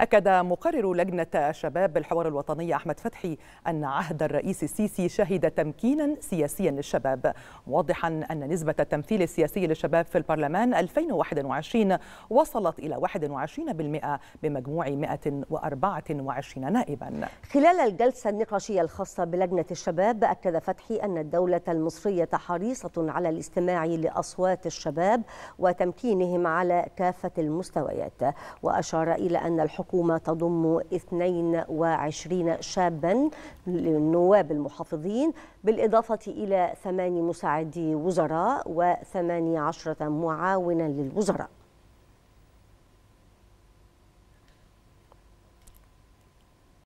أكد مقرر لجنة شباب الحوار الوطني أحمد فتحي أن عهد الرئيس السيسي شهد تمكينا سياسيا للشباب، موضحا أن نسبة التمثيل السياسي للشباب في البرلمان 2021 وصلت إلى 21% بمجموع 124 نائبا. خلال الجلسة النقاشية الخاصة بلجنة الشباب أكد فتحي أن الدولة المصرية حريصة على الاستماع لأصوات الشباب وتمكينهم على كافة المستويات، وأشار إلى أن الحكومة تضم 22 شابا للنواب المحافظين بالإضافة إلى 8 مساعدي وزراء و18 معاونا للوزراء.